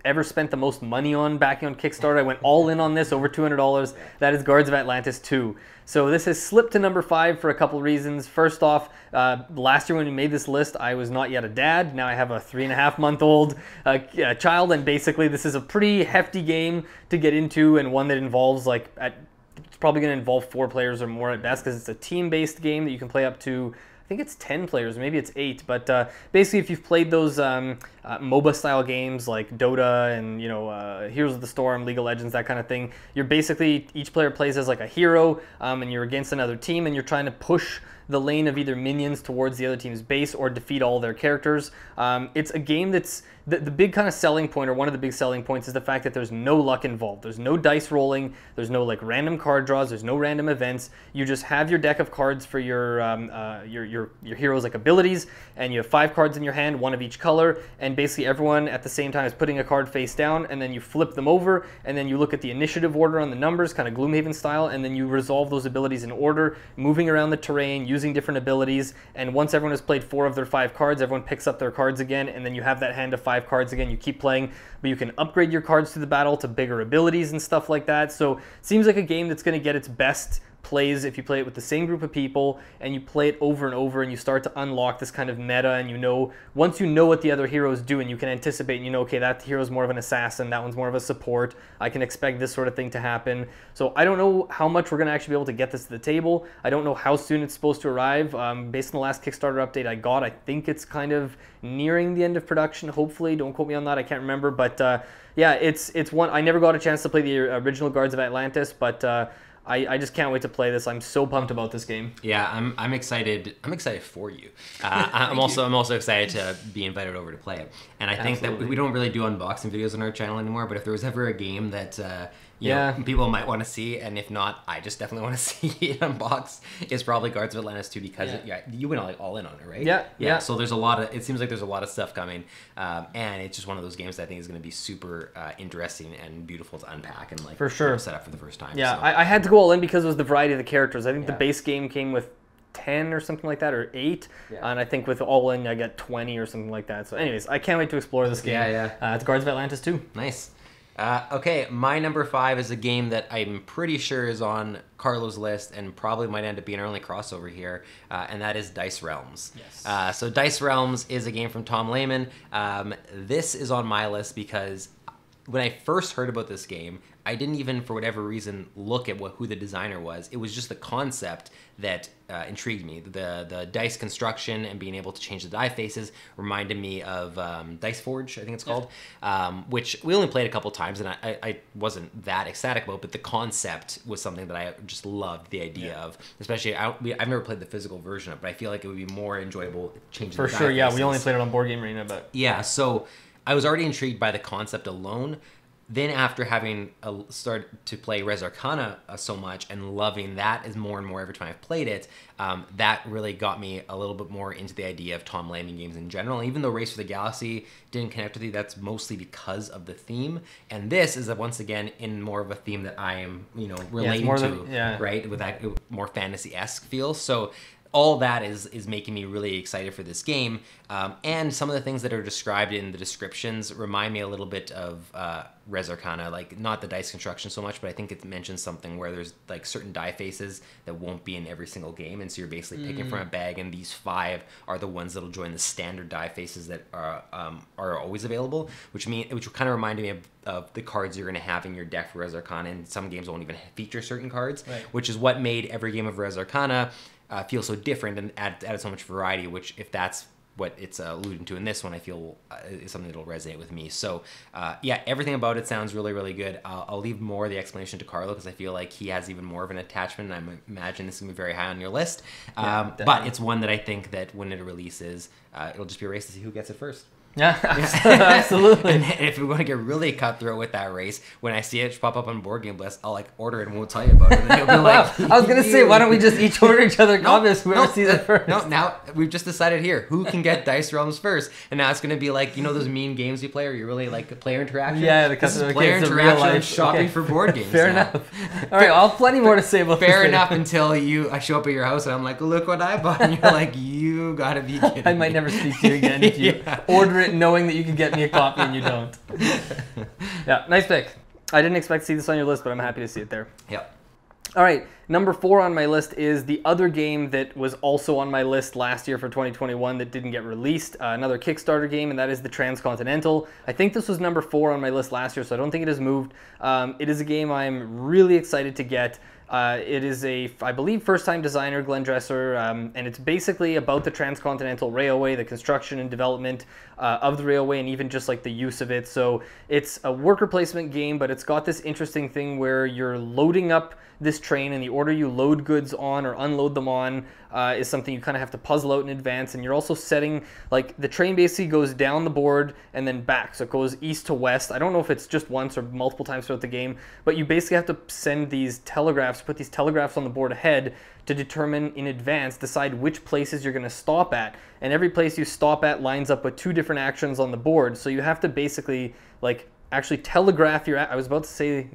ever spent the most money on backing on Kickstarter. I went all in on this, over two hundred dollars. That is Guards of Atlantis two. So this has slipped to number five for a couple reasons. First off, uh, last year when we made this list, I was not yet a dad. Now I have a three and a half month old uh, child, and basically this is a pretty hefty game to get into, and one that involves like, at, it's probably gonna involve four players or more at best, because it's a team-based game that you can play up to, I think it's ten players, maybe it's eight, but uh, basically if you've played those um, uh, MOBA style games like Dota and, you know, uh, Heroes of the Storm, League of Legends, that kind of thing, you're basically, each player plays as like a hero, um, and you're against another team and you're trying to push the lane of either minions towards the other team's base or defeat all their characters. Um, it's a game that's, the, the big kind of selling point, or one of the big selling points, is the fact that there's no luck involved. There's no dice rolling, there's no like random card draws, there's no random events. You just have your deck of cards for your, um, uh, your, your, your hero's like abilities, and you have five cards in your hand, one of each color, and basically everyone at the same time is putting a card face down, and then you flip them over, and then you look at the initiative order on the numbers, kind of Gloomhaven style, and then you resolve those abilities in order, moving around the terrain, using different abilities, and once everyone has played four of their five cards, everyone picks up their cards again, and then you have that hand of five cards again, you keep playing, but you can upgrade your cards through the battle to bigger abilities and stuff like that. So it seems like a game that's going to get its best plays if you play it with the same group of people and you play it over and over, and you start to unlock this kind of meta, and you know, once you know what the other heroes do and you can anticipate, and you know, okay, that hero's more of an assassin, that one's more of a support, I can expect this sort of thing to happen. So I don't know how much we're going to actually be able to get this to the table. I don't know how soon it's supposed to arrive. Um, based on the last Kickstarter update I got, I think it's kind of nearing the end of production, hopefully. Don't quote me on that, I can't remember, but uh, yeah, it's it's one, I never got a chance to play the original Guards of Atlantis, but uh, I, I just can't wait to play this. I'm so pumped about this game. Yeah, I'm I'm excited. I'm excited for you. Uh, I'm also I'm also excited to be invited over to play it. And I Absolutely. think that we, we don't really do unboxing videos on our channel anymore. But if there was ever a game that uh, you yeah. know, people might want to see, and if not, I just definitely want to see it unboxed, is probably Guards of Atlantis two, because yeah. It, yeah, you went all, like, all in on it, right? Yeah, yeah, yeah. So there's a lot of. It seems like there's a lot of stuff coming, um, and it's just one of those games that I think is going to be super uh, interesting and beautiful to unpack and like for sure you know, set up for the first time. Yeah, so. I, I had to. All in because it was the variety of the characters. I think yeah. the base game came with ten or something like that, or eight, yeah. and I think with all in I got twenty or something like that. So anyways, I can't wait to explore this game. Yeah, yeah. Uh, it's Guards of Atlantis two. Nice. Uh, okay, my number five is a game that I'm pretty sure is on Carlo's list and probably might end up being our only crossover here, uh, and that is Dice Realms. Yes. Uh, so Dice Realms is a game from Tom Lehman. Um, this is on my list because when I first heard about this game, I didn't even, for whatever reason, look at what, who the designer was. It was just the concept that uh, intrigued me. The the dice construction and being able to change the die faces reminded me of um, Dice Forge, I think it's called, yeah. um, which we only played a couple times, and I, I wasn't that ecstatic about, but the concept was something that I just loved the idea yeah. of. Especially, I, we, I've never played the physical version of it, but I feel like it would be more enjoyable changing for the die sure, yeah. faces. We only played it on Board Game Arena, but... Yeah, so I was already intrigued by the concept alone. Then after having a, started to play Res Arcana uh, so much and loving that is more and more every time I've played it, um, that really got me a little bit more into the idea of Tom Lehman games in general. And even though Race for the Galaxy didn't connect with you, that's mostly because of the theme. And this is, once again, in more of a theme that I am, you know, relating yeah, to, than, yeah. right? With that more fantasy-esque feel. So all that is is making me really excited for this game. Um, and some of the things that are described in the descriptions remind me a little bit of uh, Res Arcana, like not the dice construction so much, but I think it mentions something where there's like certain die faces that won't be in every single game. And so you're basically picking mm. from a bag, and these five are the ones that'll join the standard die faces that are um, are always available, which mean, which kind of reminded me of, of the cards you're going to have in your deck for Res Arcana. And some games won't even feature certain cards, right. which is what made every game of Res Arcana Uh, feel so different and add, add so much variety, which if that's what it's uh, alluding to in this one, I feel uh, is something that'll resonate with me. So uh, yeah, everything about it sounds really, really good. Uh, I'll leave more of the explanation to Carlo because I feel like he has even more of an attachment, and I imagine this is going to be very high on your list. Um, yeah, but it's one that I think that when it releases, uh, it'll just be a race to see who gets it first. Yeah, absolutely. And if we want to get really cutthroat with that race, when I see it pop up on Board Game Blast, I'll like order it and we'll tell you about it. And you'll be like, I was gonna say, why don't we just each order each other comments? Whoever sees it first. No, now we've just decided here who can get Dice Realms first, and now it's gonna be like, you know those mean games you play where you really like the player interaction. Yeah, because this is player interaction and shopping okay. for board games. Fair now. enough. All right, I'll have plenty more to say about. Fair this enough until you I show up at your house and I'm like, look what I bought, and you're like, you gotta be kidding. I might me. never speak to you again if you yeah. order it. Knowing that you can get me a copy and you don't. Yeah, nice pick. I didn't expect to see this on your list, but I'm happy to see it there. Yep. All right, number four on my list is the other game that was also on my list last year for twenty twenty-one that didn't get released, uh, another Kickstarter game, and that is the Transcontinental. I think this was number four on my list last year, so I don't think it has moved. Um, it is a game I'm really excited to get. Uh, it is a, I believe, first-time designer, Glenn Dresser, um, and it's basically about the Transcontinental Railway, the construction and development uh, of the railway, and even just like the use of it. So it's a worker placement game, but it's got this interesting thing where you're loading up this train, and the order you load goods on or unload them on uh, is something you kind of have to puzzle out in advance. And you're also setting, like, the train basically goes down the board and then back, so it goes east to west. I don't know if it's just once or multiple times throughout the game, but you basically have to send these telegraphs, put these telegraphs on the board ahead to determine in advance, decide which places you're going to stop at. And every place you stop at lines up with two different actions on the board. So you have to basically, like, actually telegraph your, I was about to say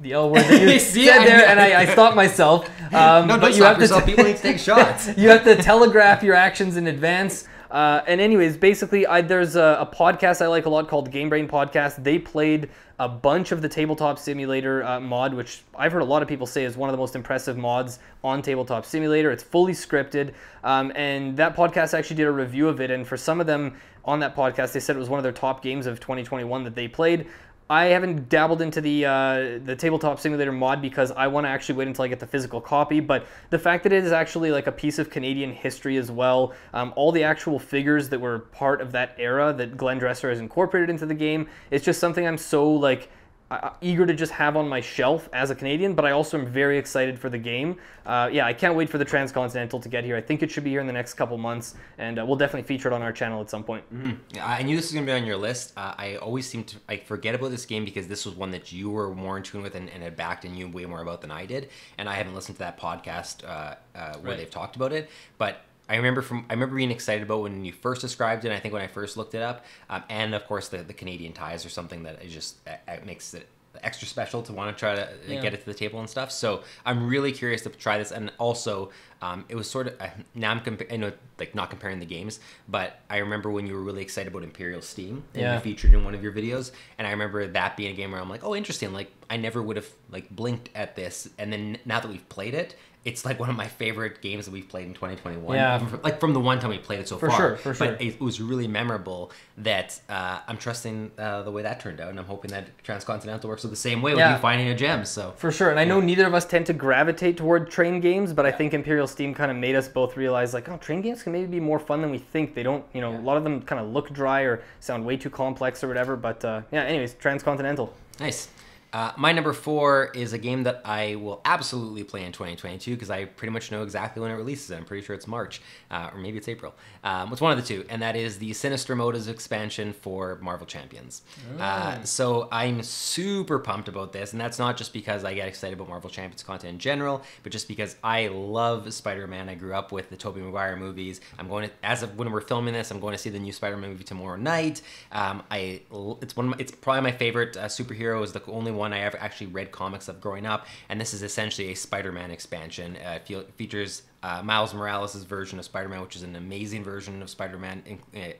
the L word that you said yeah, there, and I, I stopped myself. Um, no, don't but you stop have yourself. To People need to take shots. You have to telegraph your actions in advance. Uh, and anyways, basically, I, there's a, a podcast I like a lot called Game Brain Podcast. They played a bunch of the Tabletop Simulator uh, mod, which I've heard a lot of people say is one of the most impressive mods on Tabletop Simulator. It's fully scripted, um, and that podcast actually did a review of it. And for some of them on that podcast, they said it was one of their top games of twenty twenty-one that they played. I haven't dabbled into the uh, the Tabletop Simulator mod because I want to actually wait until I get the physical copy, but the fact that it is actually like a piece of Canadian history as well, um, all the actual figures that were part of that era that Glenn Dresser has incorporated into the game, it's just something I'm so like uh, eager to just have on my shelf as a Canadian, but I also am very excited for the game. Uh, yeah, I can't wait for the Transcontinental to get here. I think it should be here in the next couple months, and uh, we'll definitely feature it on our channel at some point. Mm-hmm. I knew this was going to be on your list. Uh, I always seem to I forget about this game because this was one that you were more in tune with and, and had backed and you way more about than I did, and I haven't listened to that podcast uh, uh, where right. they've talked about it, but I remember from I remember being excited about when you first described it. And I think when I first looked it up, um, and of course the, the Canadian ties are something that is just it makes it extra special to want to try to yeah. get it to the table and stuff. So I'm really curious to try this. And also, um, it was sort of uh, now I'm compa- I know like not comparing the games, but I remember when you were really excited about Imperial Steam and yeah. you featured in one of your videos, and I remember that being a game where I'm like, oh, interesting. Like I never would have like blinked at this, and then now that we've played it, it's like one of my favorite games that we've played in twenty twenty-one. Yeah. Like from the one time we played it so for far. For sure, for sure. But it was really memorable that uh, I'm trusting uh, the way that turned out, and I'm hoping that Transcontinental works the same way yeah. when you finding a gem. So for sure. And I know yeah. neither of us tend to gravitate toward train games, but I think Imperial Steam kind of made us both realize like, oh, train games can maybe be more fun than we think. They don't, you know, yeah. a lot of them kind of look dry or sound way too complex or whatever. But uh, yeah, anyways, Transcontinental. Nice. Uh, my number four is a game that I will absolutely play in twenty twenty-two because I pretty much know exactly when it releases. I'm pretty sure it's March, uh, or maybe it's April. Um, it's one of the two, and that is the Sinister Motives expansion for Marvel Champions. Oh. Uh, so I'm super pumped about this, and that's not just because I get excited about Marvel Champions content in general, but just because I love Spider-Man. I grew up with the Tobey Maguire movies. I'm going to, as of when we're filming this, I'm going to see the new Spider-Man movie tomorrow night. Um, I it's one of my, it's probably my favorite uh, superhero. Is the only one I ever actually read comics of growing up, and this is essentially a Spider-Man expansion. Uh, it features uh, Miles Morales' version of Spider-Man, which is an amazing version of Spider-Man,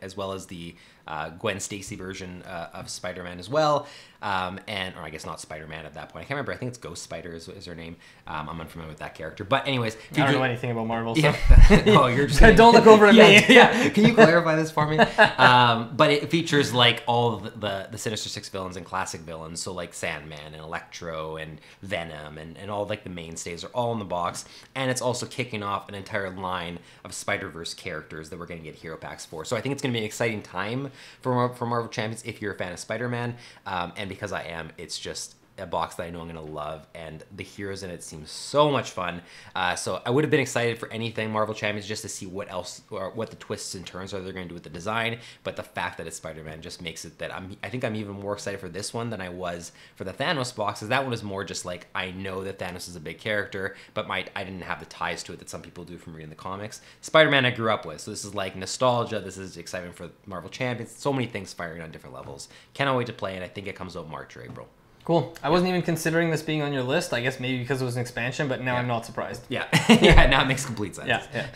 as well as the uh, Gwen Stacy version uh, of Spider-Man as well. Um, and, or I guess not Spider-Man at that point. I can't remember. I think it's Ghost Spider is, is her name. Um, I'm unfamiliar with that character. But anyways. I don't you, know anything about Marvel. So. Yeah. Oh, you're just kidding. Don't look over at yeah, me. Yeah. Can you clarify this for me? Um, but it features like all the, the, the Sinister Six villains and classic villains. So like Sandman and Electro and Venom and, and all like the mainstays are all in the box. And it's also kicking off an entire line of Spider-Verse characters that we're going to get hero packs for. So I think it's going to be an exciting time for, for Marvel Champions if you're a fan of Spider-Man. Um, and because I am, it's just a box that I know I'm going to love, and the heroes in it seem so much fun. Uh, so I would have been excited for anything Marvel Champions just to see what else, or what the twists and turns are they're going to do with the design, but the fact that it's Spider-Man just makes it that I'm, I think I'm even more excited for this one than I was for the Thanos box, because that one was more just like, I know that Thanos is a big character, but my I didn't have the ties to it that some people do from reading the comics. Spider-Man I grew up with, so this is like nostalgia, this is excitement for Marvel Champions, so many things firing on different levels. Cannot wait to play, and I think it comes out March or April. Cool. I wasn't even considering this being on your list, I guess maybe because it was an expansion, but now yeah. I'm not surprised. Yeah. yeah, now it makes complete sense. Yeah, yeah.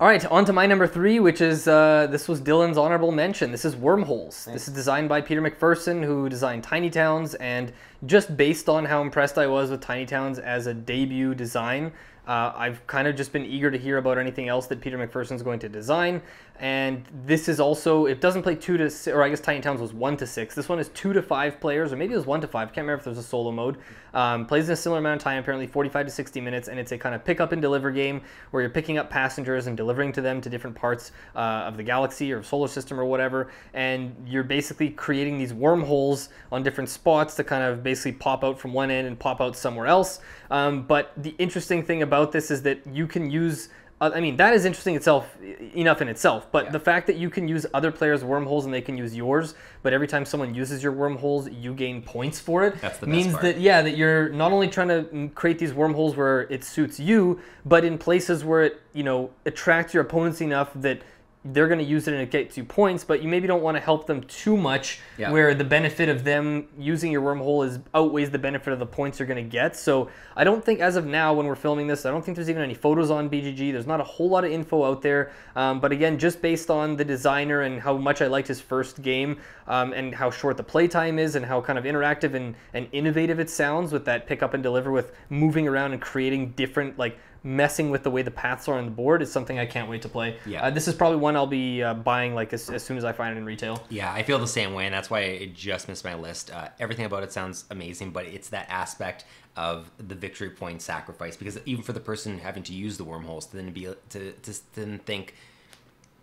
All right, on to my number three, which is, uh, this was Dylan's honorable mention. This is Wormholes. Thanks. This is designed by Peter McPherson, who designed Tiny Towns, and just based on how impressed I was with Tiny Towns as a debut design, Uh, I've kind of just been eager to hear about anything else that Peter McPherson's going to design. And this is also, it doesn't play two to six, or I guess Tiny Towns was one to six. This one is two to five players, or maybe it was one to five. I can't remember if there was a solo mode. Um, plays in a similar amount of time, apparently forty-five to sixty minutes, and it's a kind of pick up and deliver game where you're picking up passengers and delivering to them to different parts uh, of the galaxy or solar system or whatever. And you're basically creating these wormholes on different spots to kind of basically pop out from one end and pop out somewhere else. Um, but the interesting thing about about this is that you can use, uh, I mean, that is interesting itself enough in itself, but yeah. The fact that you can use other players' wormholes and they can use yours, but every time someone uses your wormholes, you gain points for it. That's the best means part. That, yeah, that you're not only trying to create these wormholes where it suits you, but in places where it, you know, attracts your opponents enough that they're going to use it and it gets you points, but you maybe don't want to help them too much, yeah. Where the benefit of them using your wormhole is outweighs the benefit of the points you're going to get. So I don't think, as of now when we're filming this, I don't think there's even any photos on B G G. There's not a whole lot of info out there, um, but again, just based on the designer and how much I liked his first game, um, and how short the playtime is and how kind of interactive and, and innovative it sounds with that pick up and deliver, with moving around and creating different, like, messing with the way the paths are on the board, is something I can't wait to play. Yeah, uh, this is probably one I'll be uh, buying like as, as soon as I find it in retail. Yeah, I feel the same way, and that's why it just missed my list. Uh, everything about it sounds amazing, but it's that aspect of the victory point sacrifice, because even for the person having to use the wormholes, to then be to to then think,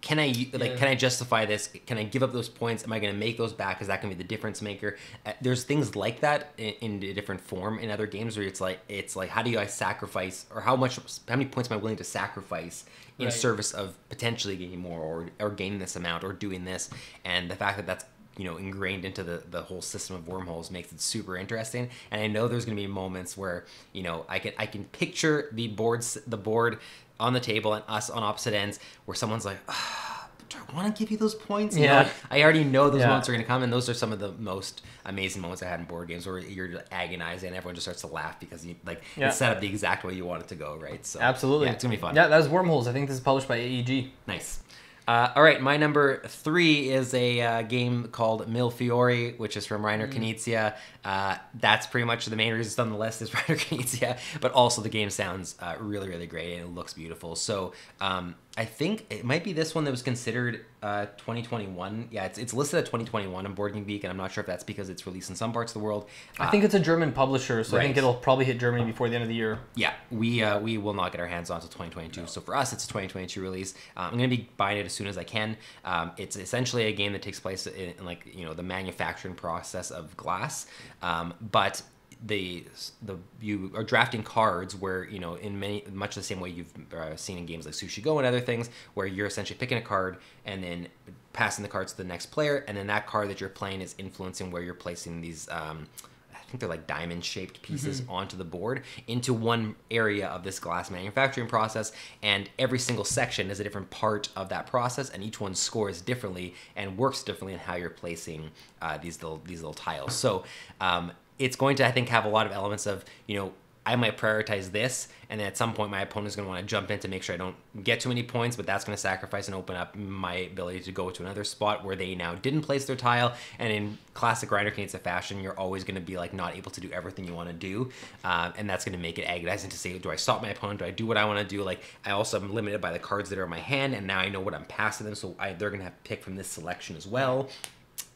can I like yeah. can I justify this? Can I give up those points? Am I going to make those back? Is that going to be the difference maker? Uh, there's things like that in, in a different form in other games where it's like it's like how do I sacrifice, or how much how many points am I willing to sacrifice in right. service of potentially getting more, or or gaining this amount, or doing this? And the fact that that's, you know, ingrained into the, the whole system of wormholes makes it super interesting. And I know there's going to be moments where, you know, I can I can picture the boards the board on the table and us on opposite ends, where someone's like, ah, but do I want to give you those points? You yeah. know, I already know those yeah. moments are going to come, and those are some of the most amazing moments I had in board games, where you're agonizing and everyone just starts to laugh because you like yeah. it's set up the exact way you want it to go, right? So absolutely, yeah, it's gonna be fun. Yeah, that was Wormholes. I think this is published by A E G. Nice. Uh, all right, my number three is a uh, game called Milfiori, which is from Reiner mm. Knizia. Uh, that's pretty much the main reason it's on the list, is Reiner Knizia, but also the game sounds uh, really, really great, and it looks beautiful. So um, I think it might be this one that was considered uh, twenty twenty-one. Yeah, it's, it's listed at twenty twenty-one on Board Game Geek, and I'm not sure if that's because it's released in some parts of the world. Uh, I think it's a German publisher, so right. I think it'll probably hit Germany before the end of the year. Yeah, we uh, we will not get our hands on until twenty twenty-two. No. So for us, it's a twenty twenty-two release. Um, I'm going to be buying it as soon as I can. Um, it's essentially a game that takes place in, in like, you know, the manufacturing process of glass, um, but the the you are drafting cards where, you know, in many much the same way you've uh, seen in games like Sushi Go and other things, where you're essentially picking a card and then passing the cards to the next player, and then that card that you're playing is influencing where you're placing these. Um, I think they're like diamond shaped pieces mm-hmm. onto the board into one area of this glass manufacturing process, and every single section is a different part of that process, and each one scores differently and works differently in how you're placing uh, these little these little tiles. So um, it's going to, I think, have a lot of elements of, you know, I might prioritize this, and then at some point my opponent's going to want to jump in to make sure I don't get too many points, but that's going to sacrifice and open up my ability to go to another spot where they now didn't place their tile. And in classic Reiner Knizia fashion, you're always going to be like not able to do everything you want to do, um, and that's going to make it agonizing to say, do I stop my opponent? Do I do what I want to do? Like, I also am limited by the cards that are in my hand, and now I know what I'm passing them, so I, they're going to have to pick from this selection as well.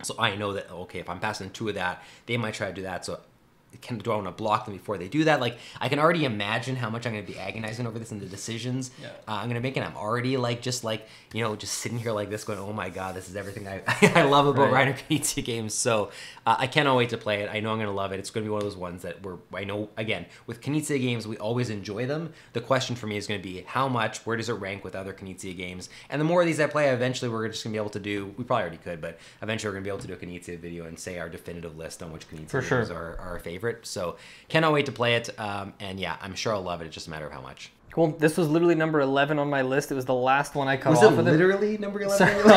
So I know that, okay, if I'm passing two of that, they might try to do that, so Can, do I want to block them before they do that? Like, I can already imagine how much I'm going to be agonizing over this and the decisions yeah. uh, I'm going to make, and I'm already like, just like, you know, just sitting here like this going, oh my god, this is everything I, I love about right. Reiner Knizia games. So uh, I cannot wait to play it. I know I'm going to love it. It's going to be one of those ones that we're, I know, again, with Knizia games, we always enjoy them. The question for me is going to be how much, where does it rank with other Knizia games? And the more of these I play, eventually we're just going to be able to do, we probably already could, but eventually we're going to be able to do a Knizia video and say our definitive list on which Knizia for games sure. are, are our favorite. So cannot wait to play it, um, and yeah, I'm sure I'll love it. It's just a matter of how much. Cool. This was literally number eleven on my list. It was the last one I cut off with it. Was it literally number eleven?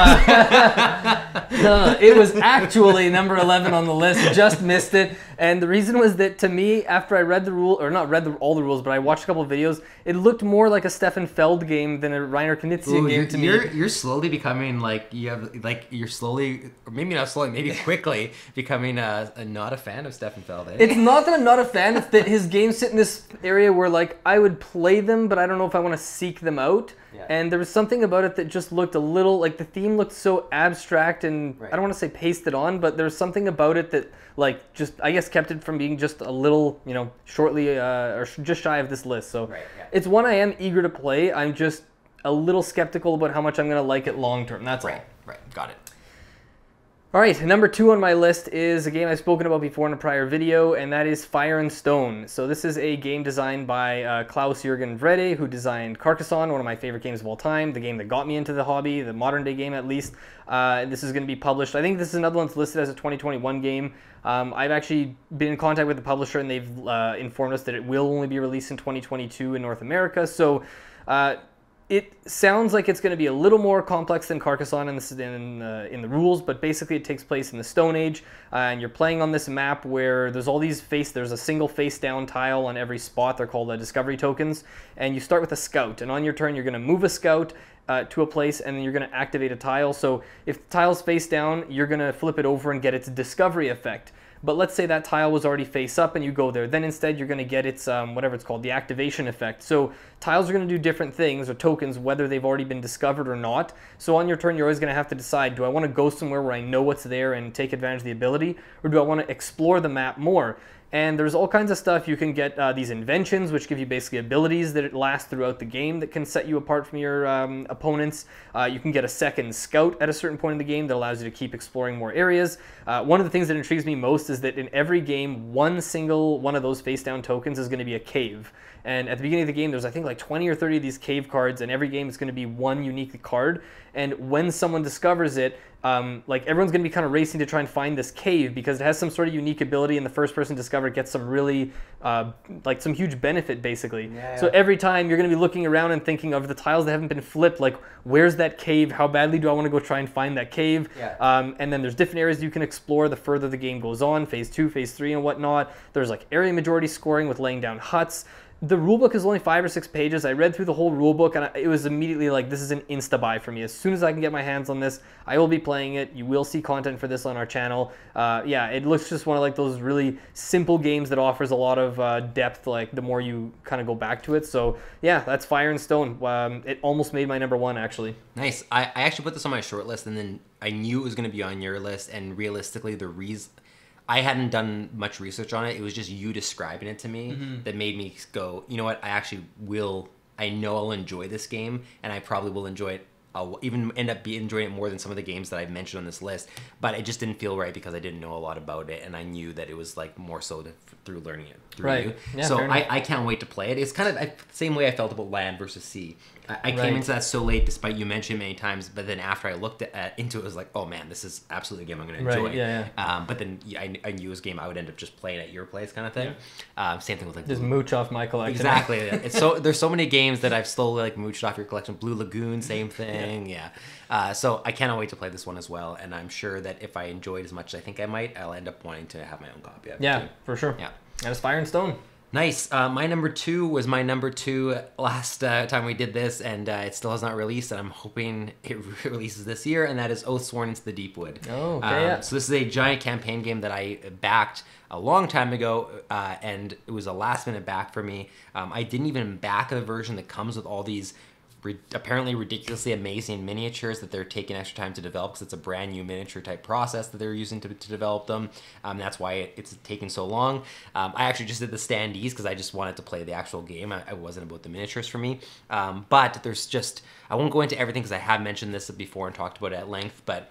No, it was actually number eleven on the list. Just missed it. And the reason was that, to me, after I read the rule, or not read the, all the rules, but I watched a couple of videos, it looked more like a Stefan Feld game than a Reiner Knizia game to me. You're, you're slowly becoming like, you have, like, you're slowly, or maybe not slowly, maybe quickly becoming a, a not a fan of Stefan Feld. Eh? It's not that I'm not a fan, it's that his games sit in this area where, like, I would play them, but I don't know if I want to seek them out. Yeah. And there was something about it that just looked a little, like, the theme looked so abstract and, right. I don't want to say pasted on, but there was something about it that, like, just, I guess, kept it from being just a little, you know, shortly, uh, or sh just shy of this list. So right, yeah. It's one I am eager to play. I'm just a little skeptical about how much I'm going to like it long term. That's right, all. Right, right, got it. All right, number two on my list is a game I've spoken about before in a prior video, and that is Fire and Stone. So this is a game designed by uh, Klaus-Jürgen Wrede, who designed Carcassonne, one of my favorite games of all time, the game that got me into the hobby, the modern-day game at least. Uh, this is going to be published. I think this is another one that's listed as a twenty twenty-one game. Um, I've actually been in contact with the publisher, and they've uh, informed us that it will only be released in twenty twenty-two in North America. So... Uh, It sounds like it's going to be a little more complex than Carcassonne in the, in, uh, in the rules, but basically it takes place in the Stone Age, uh, and you're playing on this map where there's all these face, there's a single face-down tile on every spot. They're called uh, discovery tokens, and you start with a scout, and on your turn you're going to move a scout Uh, to a place, and then you're going to activate a tile. So if the tile's face down, you're going to flip it over and get its discovery effect. But let's say that tile was already face up and you go there. Then instead you're going to get its, um, whatever it's called, the activation effect. So tiles are going to do different things, or tokens, whether they've already been discovered or not. So on your turn, you're always going to have to decide, do I want to go somewhere where I know what's there and take advantage of the ability, or do I want to explore the map more? And there's all kinds of stuff. You can get uh, these inventions, which give you basically abilities that last throughout the game that can set you apart from your um, opponents. Uh, you can get a second scout at a certain point in the game that allows you to keep exploring more areas. Uh, one of the things that intrigues me most is that in every game, one single one of those face-down tokens is going to be a cave. And at the beginning of the game, there's, I think, like twenty or thirty of these cave cards, and every game is going to be one unique card. And when someone discovers it, um, like, everyone's going to be kind of racing to try and find this cave because it has some sort of unique ability, and the first person to discover it gets some really, uh, like, some huge benefit, basically. Yeah, yeah. So every time you're going to be looking around and thinking of the tiles that haven't been flipped, like, where's that cave? How badly do I want to go try and find that cave? Yeah. Um, and then there's different areas you can explore the further the game goes on, phase two, phase three, and whatnot. There's, like, area majority scoring with laying down huts. The rulebook is only five or six pages. I read through the whole rulebook, and it was immediately like, this is an insta-buy for me. As soon as I can get my hands on this, I will be playing it. You will see content for this on our channel. Uh, yeah, it looks just one of like those really simple games that offers a lot of uh, depth, like the more you kind of go back to it. So yeah, that's Fire and Stone. Um, it almost made my number one, actually. Nice. I, I actually put this on my short list, and then I knew it was going to be on your list, and realistically, the reason... I hadn't done much research on it. It was just you describing it to me mm-hmm. that made me go, you know what, I actually will, I know I'll enjoy this game, and I probably will enjoy it. I'll even end up be enjoying it more than some of the games that I've mentioned on this list, but it just didn't feel right because I didn't know a lot about it, and I knew that it was like more so to, through learning it. Through right. You. Yeah, so I, I can't wait to play it. It's kind of the same way I felt about Land versus Sea. I, I right. came into that so late, despite you mentioning it many times, but then after I looked at, into it, I was like, oh man, this is absolutely a game I'm going to enjoy. Right. Yeah, yeah. Um, but then I, I knew it was a game I would end up just playing at your place kind of thing. Yeah. Um, same thing with like... Just mooch off my collection. Exactly. It's so, there's so many games that I've slowly like mooched off your collection. Blue Lagoon, same thing. Yeah, uh, so I cannot wait to play this one as well, and I'm sure that if I enjoy it as much as I think I might, I'll end up wanting to have my own copy of it. Yeah, too. For sure. Yeah, that is Fire and Stone. Nice. Uh, my number two was my number two last uh, time we did this, and uh, it still has not released, and I'm hoping it re releases this year, and that is Oathsworn into the Deepwood. Oh, okay, um, yeah. So this is a giant campaign game that I backed a long time ago, uh, and it was a last-minute back for me. Um, I didn't even back a version that comes with all these apparently ridiculously amazing miniatures that they're taking extra time to develop because it's a brand new miniature type process that they're using to, to develop them. Um, that's why it, it's taking so long. Um, I actually just did the standees because I just wanted to play the actual game. I, I wasn't about the miniatures for me. Um, but there's just, I won't go into everything because I have mentioned this before and talked about it at length, but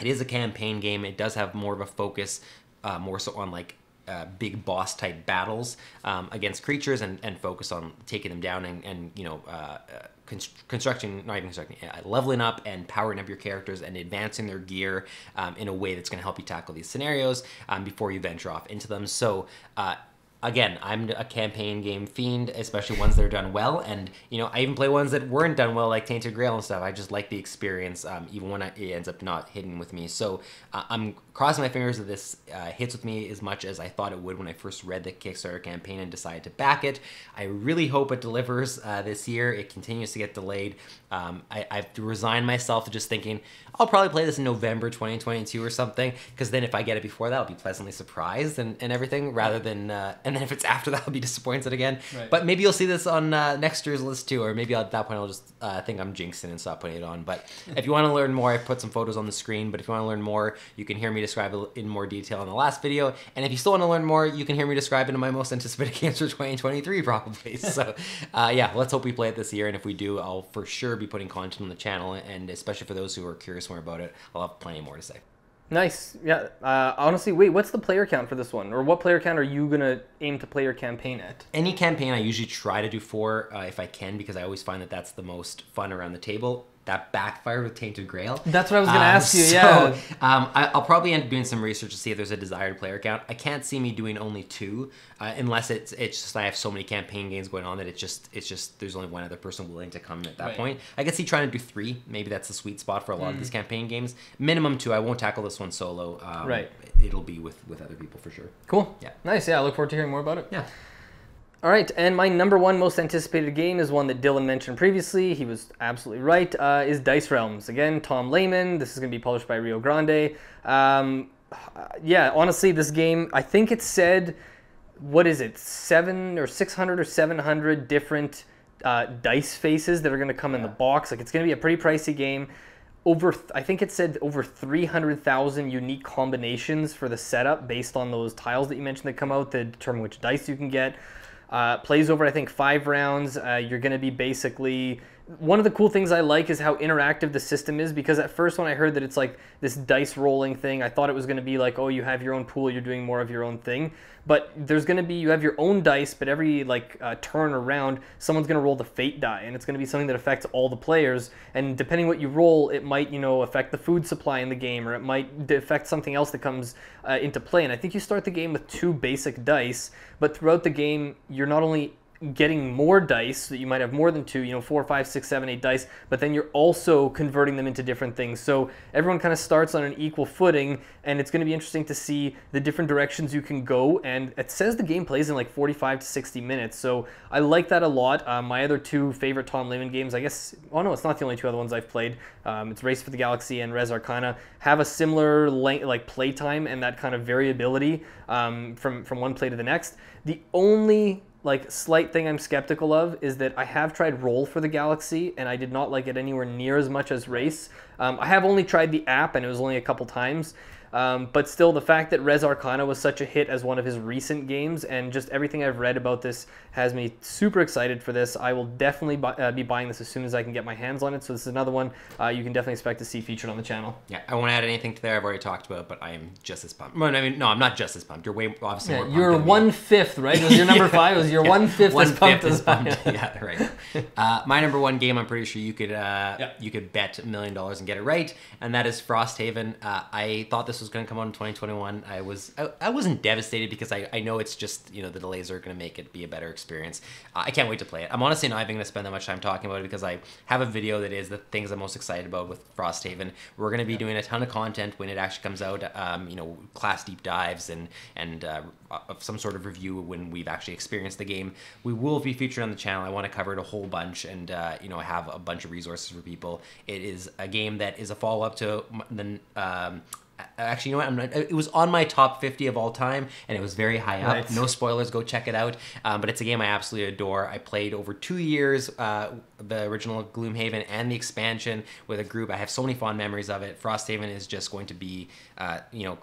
it is a campaign game. It does have more of a focus, uh, more so on like Uh, big boss type battles um, against creatures and, and focus on taking them down and, and you know, uh, const constructing, not even constructing, uh, leveling up and powering up your characters and advancing their gear um, in a way that's going to help you tackle these scenarios um, before you venture off into them. So uh, again, I'm a campaign game fiend, especially ones that are done well. And, you know, I even play ones that weren't done well, like Tainted Grail and stuff. I just like the experience, um, even when it ends up not hitting with me. So uh, I'm crossing my fingers that this uh, hits with me as much as I thought it would when I first read the Kickstarter campaign and decided to back it. I really hope it delivers uh, this year. It continues to get delayed. Um, I, I've resigned myself to just thinking, I'll probably play this in November twenty twenty-two or something, because then if I get it before that, I'll be pleasantly surprised and, and everything, rather than... Uh, And then if it's after that, I'll be disappointed again. Right. But maybe you'll see this on uh, next year's list too, or maybe at that point I'll just uh, think I'm jinxing and stop putting it on. But if you want to learn more, I put some photos on the screen. But if you want to learn more, you can hear me describe it in more detail in the last video. And if you still want to learn more, you can hear me describe it in my most anticipated games for twenty twenty-three probably. So uh, yeah, let's hope we play it this year. And if we do, I'll for sure be putting content on the channel. And especially for those who are curious more about it, I'll have plenty more to say. Nice. Yeah. Uh, honestly, wait, what's the player count for this one? Or what player count are you going to aim to play your campaign at? Any campaign I usually try to do four uh, if I can, because I always find that that's the most fun around the table. That backfired with Tainted Grail. That's what I was going to um, ask you, so, yeah. Um, I, I'll probably end up doing some research to see if there's a desired player count. I can't see me doing only two, uh, unless it's it's just I have so many campaign games going on that it's just, it's just there's only one other person willing to come at that right. point. I could see trying to do three. Maybe that's the sweet spot for a lot mm. of these campaign games. Minimum two. I won't tackle this one solo. Um, right. It'll be with, with other people for sure. Cool. Yeah. Nice. Yeah, I look forward to hearing more about it. Yeah. All right, and my number one most anticipated game is one that Dylan mentioned previously. He was absolutely right, uh, is Dice Realms. Again, Tom Lehman. This is going to be published by Rio Grande. Um, yeah, honestly, this game, I think it said, what is it, seven or six hundred or seven hundred different uh, dice faces that are going to come in the box. Like, it's going to be a pretty pricey game. Over, th I think it said over three hundred thousand unique combinations for the setup based on those tiles that you mentioned that come out to determine which dice you can get. Uh, plays over, I think, five rounds. Uh, you're going to be basically... One of the cool things I like is how interactive the system is, because at first when I heard that it's like this dice rolling thing, I thought it was going to be like, oh, you have your own pool, you're doing more of your own thing. But there's going to be, you have your own dice, but every like uh, turn or round, someone's going to roll the fate die, and it's going to be something that affects all the players. And depending what you roll, it might, you know, affect the food supply in the game, or it might affect something else that comes uh, into play. And I think you start the game with two basic dice, but throughout the game, you're not only getting more dice, so that you might have more than two, you know, four, five, six, seven, eight dice, but then you're also converting them into different things. So everyone kind of starts on an equal footing, and it's going to be interesting to see the different directions you can go. And it says the game plays in like forty-five to sixty minutes, so I like that a lot. Uh, my other two favorite Tom Lehman games, I guess, oh no, it's not the only two other ones I've played. Um, it's Race for the Galaxy and Res Arcana, have a similar length, like playtime and that kind of variability um, from, from one play to the next. The only like slight thing I'm skeptical of is that I have tried Roll for the Galaxy, and I did not like it anywhere near as much as Race. Um, I have only tried the app, and it was only a couple times. Um, but still, the fact that Res Arcana was such a hit as one of his recent games, and just everything I've read about this has me super excited for this. I will definitely bu uh, be buying this as soon as I can get my hands on it. So this is another one uh, you can definitely expect to see featured on the channel. Yeah, I won't add anything to there. I've already talked about it, but I am just as pumped. Well, I mean, no, I'm not just as pumped. You're way obviously yeah, more pumped. You're one-fifth, right? It was your number yeah. five. It was your yeah. one-fifth one as pumped as pumped. As pumped. Yeah, right. Uh, my number one game, I'm pretty sure you could, uh, yeah. you could bet a million dollars and get it right, and that is Frosthaven. Uh, I thought this was going to come out in twenty twenty-one. I was I, I wasn't devastated, because I, I know it's just, you know, the delays are going to make it be a better experience. Uh, I can't wait to play it. I'm honestly not even going to spend that much time talking about it, because I have a video that is the things I'm most excited about with Frosthaven. We're going to be yeah. doing a ton of content when it actually comes out, um, you know, class deep dives and, and uh, of some sort of review when we've actually experienced the game. We will be featured on the channel. I want to cover it a whole bunch and, uh, you know, have a bunch of resources for people. It is a game that is a follow-up to the... Um, Actually, you know what? I'm not, it was on my top fifty of all time, and it was very high up. Right. No spoilers. Go check it out. Um, but it's a game I absolutely adore. I played over two years uh, the original Gloomhaven and the expansion with a group. I have so many fond memories of it. Frosthaven is just going to be, uh, you know,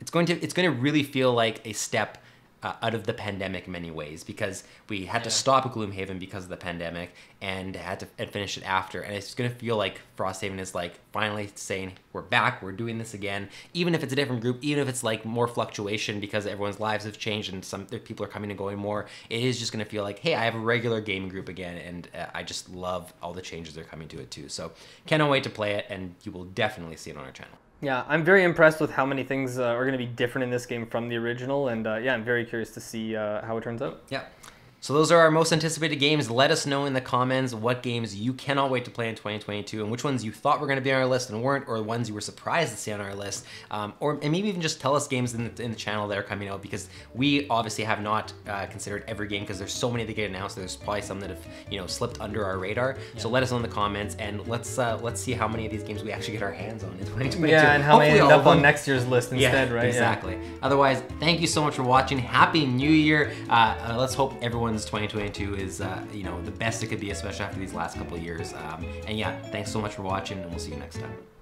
it's going to it's going to really feel like a step Uh, out of the pandemic in many ways, because we had yeah. to stop Gloomhaven because of the pandemic and had to and finish it after. And it's going to feel like Frosthaven is like finally saying, we're back, we're doing this again. Even if it's a different group, even if it's like more fluctuation because everyone's lives have changed and some people are coming and going more, it is just going to feel like, hey, I have a regular gaming group again. And uh, I just love all the changes that are coming to it too. So cannot wait to play it, and you will definitely see it on our channel. Yeah, I'm very impressed with how many things uh, are going to be different in this game from the original, and uh, yeah, I'm very curious to see uh, how it turns out. Yeah. So those are our most anticipated games. Let us know in the comments what games you cannot wait to play in twenty twenty-two and which ones you thought were going to be on our list and weren't, or ones you were surprised to see on our list. Um, or and maybe even just tell us games in the, in the channel that are coming out, because we obviously have not uh, considered every game because there's so many that get announced. There's probably some that have, you know, slipped under our radar. Yeah. So let us know in the comments, and let's uh, let's see how many of these games we actually get our hands on in twenty twenty-two. Yeah, and how many end up on next year's list instead, yeah, right? Exactly. Yeah. Otherwise, thank you so much for watching. Happy New Year. Uh, uh, let's hope everyone twenty twenty-two is, uh, you know, the best it could be, especially after these last couple of years. Um, and yeah, thanks so much for watching, and we'll see you next time.